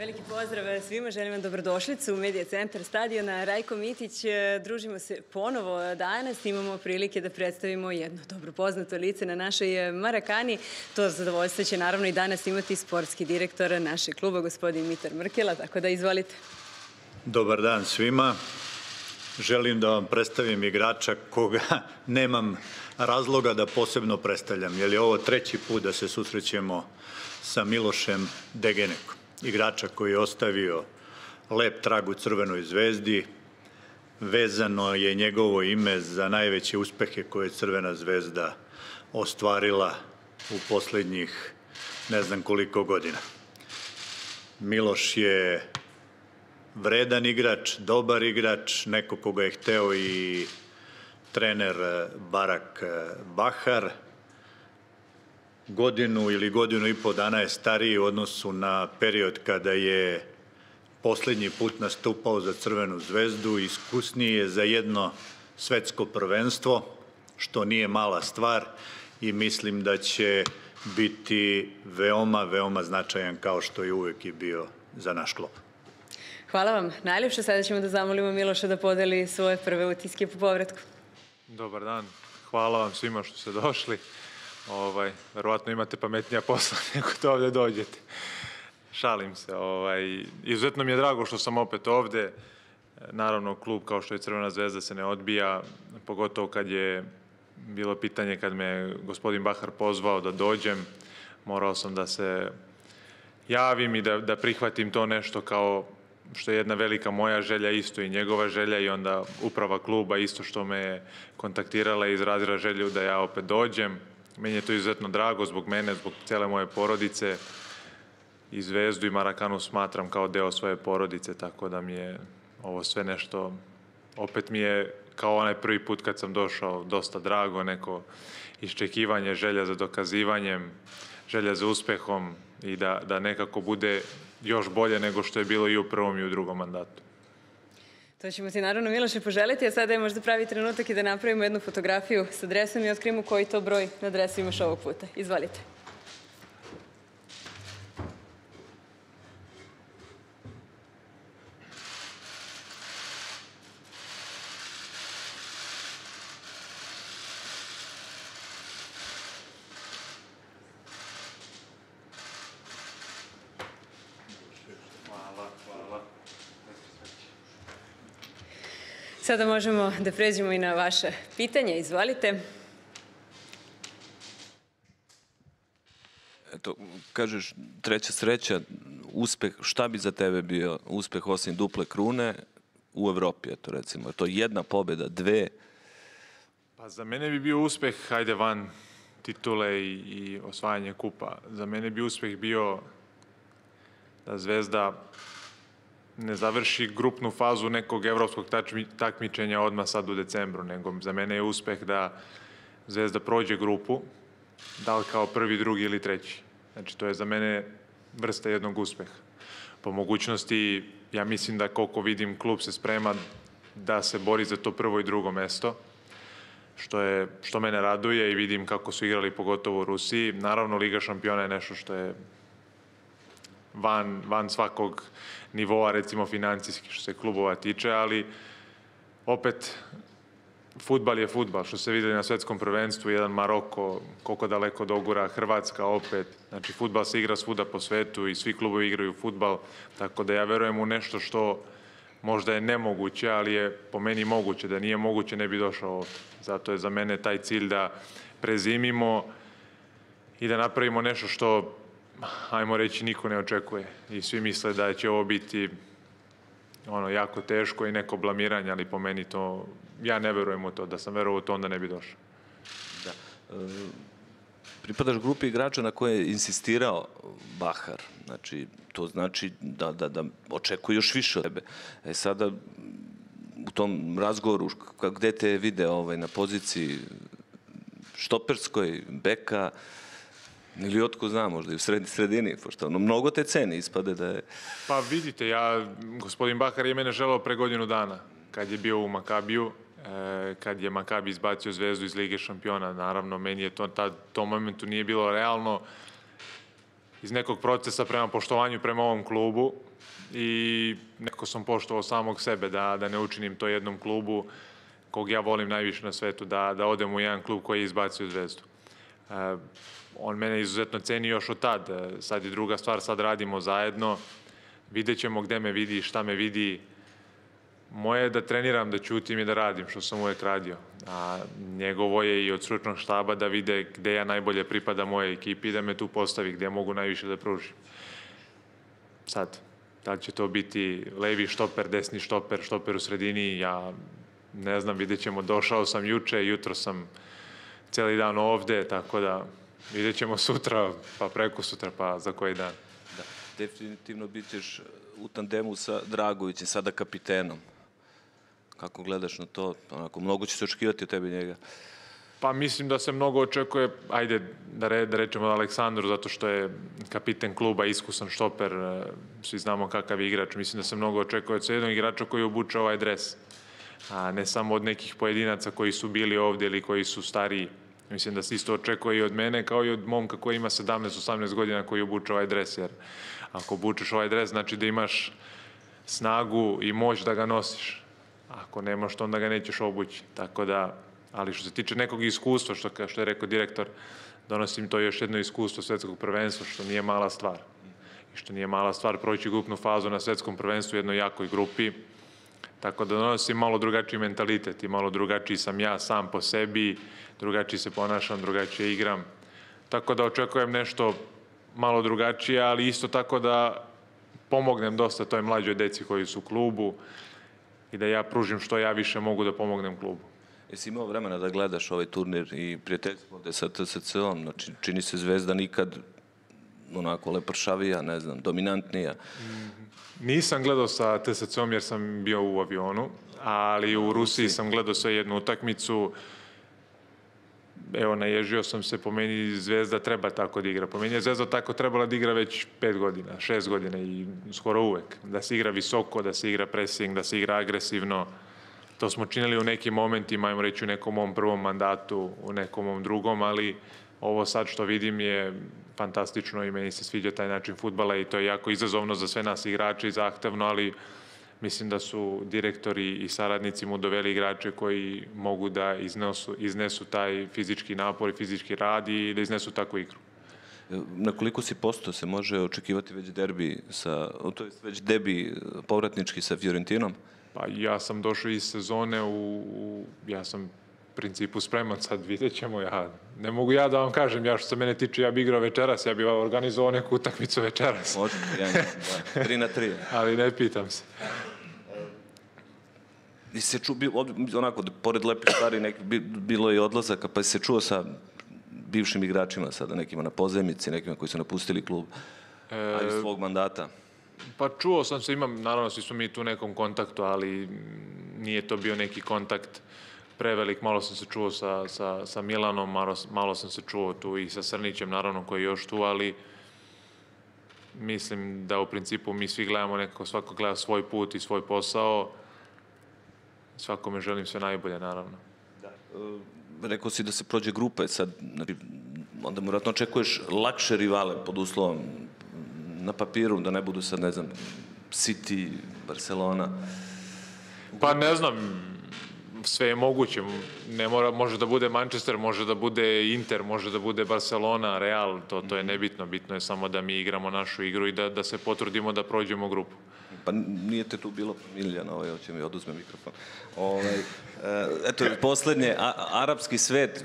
Veliki pozdrav svima, želim vam dobrodošlicu u Medija centar stadiona. Rajko Mitić, družimo se ponovo danas, imamo prilike da predstavimo jedno dobro poznato lice na našoj Marakani. To zadovoljstvo će naravno i danas imati sportski direktor našeg kluba, gospodin Mitar Mrkela, tako da izvolite. Dobar dan svima. Želim da vam predstavim igrača koga nemam razloga da posebno predstavljam, jer je ovo treći put da se susrećemo sa Milošem Degenekom. Igrača koji je ostavio lep trag u Crvenoj zvezdi. Vezano je njegovo ime za najveće uspehe koje je Crvena zvezda ostvarila u poslednjih ne znam koliko godina. Miloš je vredan igrač, dobar igrač, neko koga je hteo i trener Barak Bahar. Godinu ili godinu i po dana je stariji u odnosu na period kada je poslednji put nastupao za Crvenu zvezdu. Iskusniji je za jedno svetsko prvenstvo, što nije mala stvar, i mislim da će biti veoma, veoma značajan, kao što je uvek i bio za naš klub. Hvala vam najljepše. Sada ćemo da zamolimo Miloša da podeli svoje prve utiske po povratku. Dobar dan. Hvala vam svima što ste došli. Verovatno imate pametnija posla nego da ovde dođete. Šalim se. Izuzetno mi je drago što sam opet ovde. Naravno, klub kao što je Crvena zvezda se ne odbija, pogotovo kad je bilo pitanje, kad me gospodin Bahar pozvao da dođem, morao sam da se javim i da prihvatim to nešto kao što je jedna velika moja želja, isto i njegova želja, i onda uprava kluba isto što me je kontaktirala i izrazila želju da ja opet dođem. Meni je to izuzetno drago, zbog mene, zbog cele moje porodice. I Zvezdu i Marakanu smatram kao deo svoje porodice, tako da mi je ovo sve nešto, opet mi je kao onaj prvi put kad sam došao, dosta drago, neko iščekivanje, želja za dokazivanjem, želja za uspehom i da nekako bude još bolje nego što je bilo i u prvom i u drugom mandatu. To ćemo ti naravno, Miloše, poželiti, a sada je možda pravi trenutak i da napravimo jednu fotografiju sa dresom i otkrijemo koji to broj na dresu imaš ovog puta. Izvolite. Sada možemo da pređemo i na vaše pitanje. Izvolite. Eto, kažeš, treća sreća, uspeh, šta bi za tebe bio uspeh osim duple krune u Evropi, eto recimo? Je to jedna pobjeda, dve? Pa za mene bi bio uspeh, hajde van titule i osvajanje kupa. Za mene bi uspeh bio da Zvezda ne završi grupnu fazu nekog evropskog takmičenja odmah sad u decembru, nego za mene je uspeh da Zvezda prođe grupu, da li kao prvi, drugi ili treći. Znači, to je za mene vrsta jednog uspeha. Po mogućnosti, ja mislim da koliko vidim, klub se sprema da se bori za to prvo i drugo mesto, što mene raduje, i vidim kako su igrali pogotovo u Rusiji. Naravno, Liga šampiona je nešto što je van svakog nivoa, recimo financijski, što se klubova tiče, ali opet fudbal je fudbal, što se videli na svetskom prvenstvu, jedan Maroko, koliko daleko dogura, Hrvatska opet. Znači, fudbal se igra svuda po svetu i svi klubovi igraju fudbal, tako da ja verujem u nešto što možda je nemoguće, ali je po meni moguće. Da nije moguće, ne bi došao ovde. Zato je za mene taj cilj da prezimimo i da napravimo nešto što, ajmo reći, niko ne očekuje, i svi misle da će ovo biti jako teško i neko blamiranje, ali po meni to, ja ne verujem u to. Da sam verovao u to, onda ne bi došao. Pripadaš grupi igrača na koje je insistirao Bahar, znači to znači da očekuje još više od tebe. E sada u tom razgovoru, gde te je video na poziciji štoperskoj, beka, ili otko zna, možda i u sredini, pošto mnogo te cene ispade da je... Pa vidite, gospodin Bahar je mene želao pre godinu dana, kad je bio u Makabiju, kad je Makabi izbacio Zvezdu iz Lige šampiona. Naravno, meni je to u tom momentu nije bilo realno, iz nekog procesa prema poštovanju prema ovom klubu i nekako sam poštovao samog sebe da ne učinim to jednom klubu kog ja volim najviše na svetu, da odem u jedan klub koji je izbacio Zvezdu. On mene izuzetno ceni još od tad. Sad je druga stvar, sad radimo zajedno. Vidjet ćemo gde me vidi, šta me vidi. Moje je da treniram, da ćutim i da radim, što sam uvek radio. A njegovo je i od stručnog štaba da vide gde ja najbolje pripada moje ekipi i da me tu postavi, gde mogu najviše da pružim. Sad, da li će to biti levi štoper, desni štoper, štoper u sredini, ja ne znam, vidjet ćemo. Došao sam juče, jutro sam celi dan ovde, tako da vidjet ćemo sutra, pa preko sutra, pa za koji dan. Da, definitivno bit ćeš u tandemu sa Dragovićem, sada kapitenom. Kako gledaš na to? Onako, mnogo će se očekivati od tebe i njega. Pa mislim da se mnogo očekuje, ajde da rečemo od Aleksandru, zato što je kapiten kluba, iskusan štoper, svi znamo kakav je igrač. Mislim da se mnogo očekuje od jednog igrača koji obuče ovaj dres, a ne samo od nekih pojedinaca koji su bili ovde ili koji su stariji. Mislim da se isto očekuje i od mene, kao i od momka koji ima 17-18 godina koji obuče ovaj dres, jer ako obučeš ovaj dres, znači da imaš snagu i moć da ga nosiš. Ako nemaš to, onda ga nećeš obući. Tako da, ali što se tiče nekog iskustva, što je rekao direktor, donosim to još jedno iskustvo svetskog prvenstva, što nije mala stvar. I što nije mala stvar proći grupnu fazu na svetskom prvenstvu u jednoj jakoj grupi. Tako da donosim malo drugačiji mentalitet i malo drugačiji sam ja sam po sebi, drugačiji se ponašam, drugačije igram. Tako da očekujem nešto malo drugačije, ali isto tako da pomognem dosta toj mlađoj deci koji su u klubu i da ja pružim što ja više mogu da pomognem klubu. Jesi imao vremena da gledaš ovaj turnir i prijateljstvo ovde sa TSC-om? Znači, čini se Zvezda nikad onako lepršavija, ne znam, dominantnija. Nisam gledao sa TSC-om jer sam bio u avionu, ali u Rusiji sam gledao sve jednu utakmicu. Evo, naježio sam se, po meni Zvezda treba tako da igra. Po meni je Zvezda tako trebala da igra već 5 godina, 6 godina i skoro uvek. Da se igra visoko, da se igra pressing, da se igra agresivno. To smo činili u nekim momentima, ajmo reći u nekom mom prvom mandatu, u nekom mom drugom, ali ovo sad što vidim je fantastično i meni se sviđa taj način fudbala i to je jako izazovno za sve nas igrače i zahtevno, ali mislim da su direktori i saradnici mu doveli igrače koji mogu da iznesu taj fizički napor i fizički rad i da iznesu takvu igru. Na koliko si posto se može očekivati već debi povratnički sa Fiorentinom? Pa ja sam došao iz sezone, ja sam u principu spreman, sad vidjet ćemo. Ne mogu ja da vam kažem, ja što se mene tiče, ja bi igrao večeras, ja bi organizovao neku utakmicu večeras. Može, 3 na 3. Ali ne pitam se. I se čuo, onako, pored lepih stvari, bilo je i odlazaka, pa se čuo sa bivšim igračima sada, nekima na pozajmici, nekima koji su napustili klub, a iz svog mandata. Pa čuo sam se, imam, naravno, svi smo mi tu u nekom kontaktu, ali nije to bio neki kontakt prevelik, malo sam se čuo sa Milanom, malo sam se čuo tu i sa Srnićem, naravno, koji je još tu, ali mislim da u principu mi svi gledamo nekako, svako gleda svoj put i svoj posao. Svakome želim sve najbolje, naravno. Rekao si da se prođe grupe, sad, onda vjerojatno očekuješ lakše rivale pod uslovom na papiru, da ne budu sad, ne znam, City, Barcelona. Pa ne znam, sve je moguće. Može da bude Manchester, može da bude Inter, može da bude Barcelona, Real, to je nebitno. Bitno je samo da mi igramo našu igru i da se potrudimo da prođemo grupu. Pa nije te tu bilo, Miljana, ovo će mi oduzme mikrofon. Eto, poslednje, arapski svet,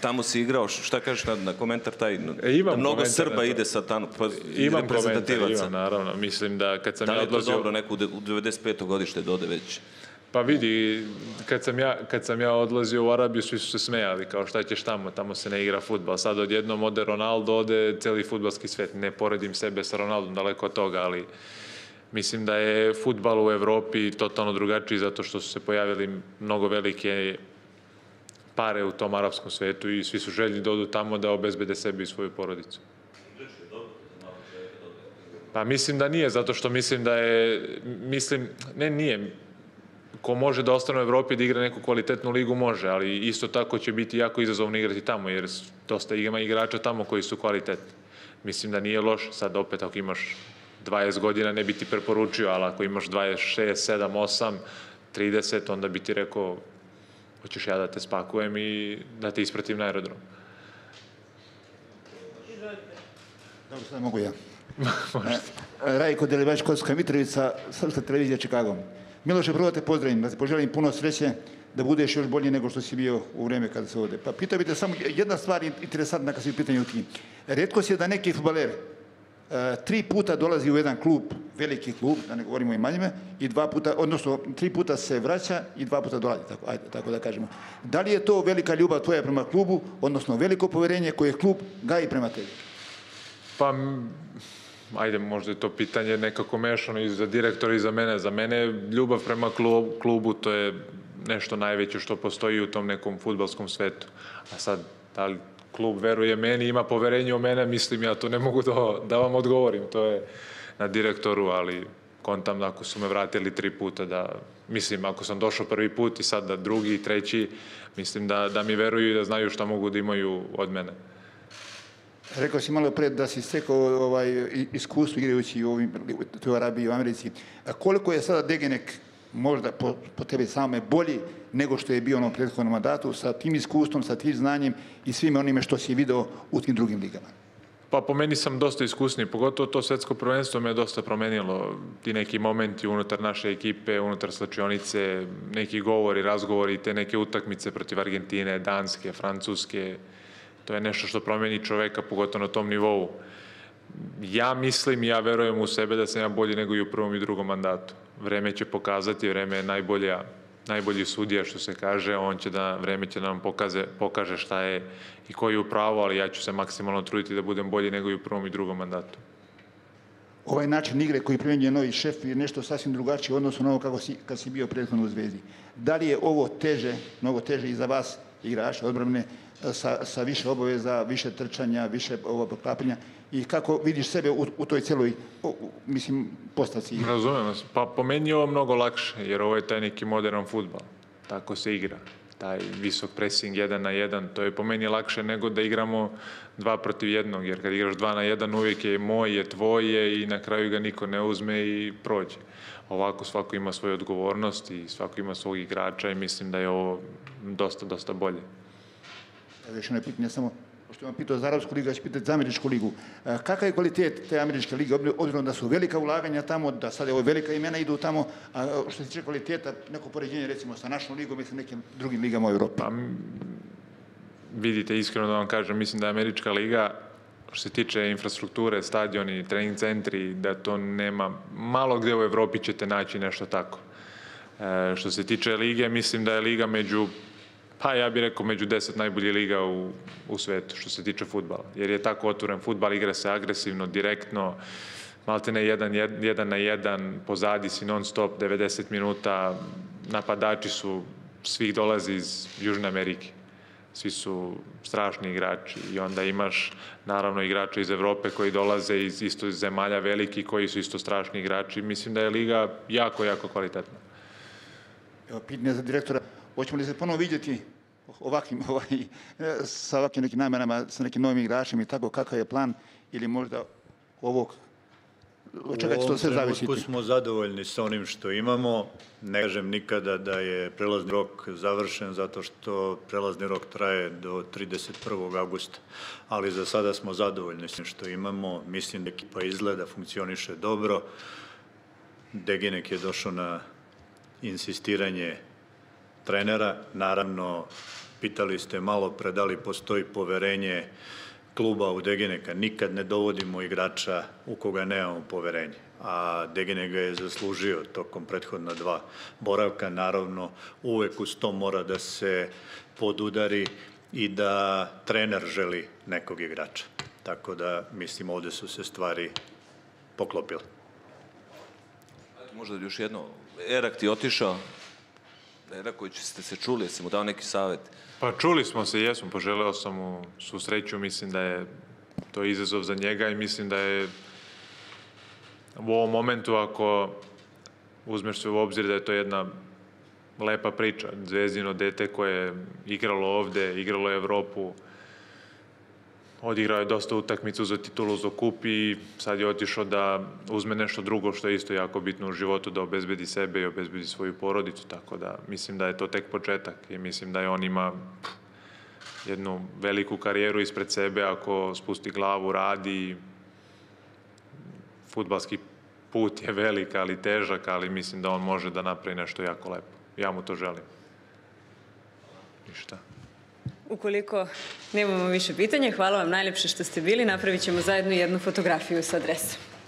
tamo si igrao, šta kažeš na komentar taj? Mnogo Srba ide sa tamo, reprezentativaca. Imam, naravno, mislim da kad sam ja odlazio... Da li je to dobro, neko u 95. godište dode već? Pa vidi, kad sam ja odlazio u Arabiju, svi su se smejali, kao šta ćeš tamo, tamo se ne igra futbal. Sad odjednom ode Ronaldo, ode celi futbalski svet. Ne poredim sebe sa Ronaldom, daleko od toga, ali... Mislim da je fudbal u Evropi totalno drugačiji zato što su se pojavili mnogo velike pare u tom arapskom svetu i svi su željni da odu tamo da obezbede sebi i svoju porodicu. Pa mislim da nije, zato što mislim da je... Nije. Ko može da ostane u Evropi da igra neku kvalitetnu ligu, može, ali isto tako će biti jako izazovno igrati tamo, jer dosta ima igrača tamo koji su kvalitetni. mislim da nije loš. Sad opet ako imaš 20 godina ne bi ti preporučio, ali ako imaš 26, 7, 8, 30, onda bi ti rekao hoćeš ja da te spakujem i da te ispratim na aerodrom. Dobro, sada mogu ja. Rajko Delibać, Kosovska Mitrovica, Srpska televizija, Čikago. Miloše, prvo te pozdravim, da te poželim puno sreće, da budeš još bolji nego što si bio u vreme kada se ode. Pa pitao bi te samo jedna stvar interesantna kada si u pitanju ti. Retko si je da neki fudbaler 3 puta dolazi u jedan klub, veliki klub, da ne govorimo i manjime, i 2 puta, odnosno 3 puta se vraća i 2 puta dolazi, tako da kažemo. Da li je to velika ljubav tvoja prema klubu, odnosno veliko poverenje koje klub gaji prema tebi? Pa, ajde, možda je to pitanje nekako mešano i za direktora i za mene. Za mene je ljubav prema klubu, to je nešto najveće što postoji u tom nekom fudbalskom svetu. A sad, da li klub veruje meni, ima poverenje u mene, mislim, ja to ne mogu da vam odgovorim. To je na direktoru, ali kontam ako su me vratili 3 puta, da, mislim, ako sam došao 1. put i sad da 2. i 3, mislim da mi veruju i da znaju šta mogu da imaju od mene. Rekao si malo pred da si stekao iskustvo igrajući u Arabiji i u Americi. Koliko je sada Degenek, možda po tebi same, bolji nego što je bio u prethodnom mandatu, sa tim iskustvom, sa tim znanjem i svime onime što si video u tim drugim ligama? Pa po meni sam dosta iskusniji, pogotovo to svetsko prvenstvo me je dosta promenilo. Ti neki momenti unutar naše ekipe, unutar slačionice, neki govori, razgovori, te neke utakmice protiv Argentine, Danske, Francuske. To je nešto što promeni čoveka, pogotovo na tom nivou. Ja mislim i ja verujem u sebe da sam ja bolji nego i u 1. i 2. mandatu. Vreme će pokazati, vreme je najbolji sudija, što se kaže. Vreme će nam pokaže šta je i ko je u pravu, ali ja ću se maksimalno truditi da budem bolji nego i u 1. i 2. mandatu. Ovaj način igre koji primenjuje novi šef je nešto sasvim drugačije u odnosu na ovo kako si bio prethodno u Zvezdi. Da li je ovo teže, mnogo teže i za vas igrače odbrane, sa više obaveza, više trčanja, više poklapanja, i kako vidiš sebe u toj celoj, mislim, postavci? Razumem vas. Pa po meni je ovo mnogo lakše, jer ovo je taj neki modern fudbal. Tako se igra. Taj visok pressing 1 na 1, to je po meni lakše nego da igramo 2 protiv 1, jer kad igraš 2 na 1 uvijek je moj, je tvoj je i na kraju ga niko ne uzme i prođe. Ovako svako ima svoju odgovornost i svako ima svog igrača i mislim da je ovo dosta bolje. Još jedno pitanje samo, pošto imam pitao za Arapsku ligu, ja ću pitati za Američku ligu. Kakav je kvalitet te Američke lige, obzirom da su velika ulaganja tamo, da sad ovo velika imena idu tamo, a što se tiče kvaliteta, neko poređenje recimo sa našom ligom, mislim nekim drugim ligama u Evropi? Vidite, iskreno da vam kažem, mislim da je Američka liga, što se tiče infrastrukture, stadioni, trening centri, da to nema, malo gde u Evropi ćete naći nešto tako. Što se tiče lige, mislim da je liga među, pa ja bih rekao među 10 najboljih liga u svetu što se tiče fudbala, jer je tako otvoren fudbal, igra se agresivno, direktno, maltene 1 na 1, pozadi si non stop 90 minuta, napadači su, svih dolazi iz Južne Amerike, svi su strašni igrači i onda imaš naravno igrače iz Evrope koji dolaze isto iz zemalja veliki koji su isto strašni igrači. Mislim da je liga jako kvalitetna. Evo pitanje za direktora. Hoćemo li se ponovo vidjeti sa ovakvim nekim namjerama, sa nekim novim igračima i tako, kakav je plan ili možda ovog? U ovom trenutku smo zadovoljni sa onim što imamo. Ne kažem nikada da je prelazni rok završen, zato što prelazni rok traje do 31. augusta. Ali za sada smo zadovoljni sa onim što imamo. Mislim da ekipa izgleda, funkcioniše dobro. Degenek je došao na insistiranje trenera. Naravno, pitali ste malo pre da li postoji poverenje kluba u Degeneka. Nikad ne dovodimo igrača u koga nemamo poverenje, a Degenek ga je zaslužio tokom prethodna 2 boravka. Naravno, uvek uz to mora da se podudari i da trener želi nekog igrača. Tako da, mislim, ovde su se stvari poklopile. Možda još jedno, Erak ti otišao, Raković, ste se čuli, jesi mu dao neki savjet? Pa čuli smo se, jesmo, poželeo sam mu svu sreću, mislim da je to izazov za njega i mislim da je u ovom momentu, ako uzmeš se u obzir da je to jedna lepa priča, Zvezdino dete koje je igralo ovde, igralo Evropu, Odigrao je dosta utakmicu za titulu, za kup, i sad je otišao da uzme nešto drugo što je isto jako bitno u životu, da obezbedi sebe i obezbedi svoju porodicu, tako da mislim da je to tek početak i mislim da je on ima jednu veliku karijeru ispred sebe ako spusti glavu, radi. Fudbalski put je velik, ali težak, ali mislim da on može da napravi nešto jako lepo. Ja mu to želim. Ništa. Ukoliko nemamo više pitanja, hvala vam najljepše što ste bili. Napravit ćemo zajedno jednu fotografiju sa adresom.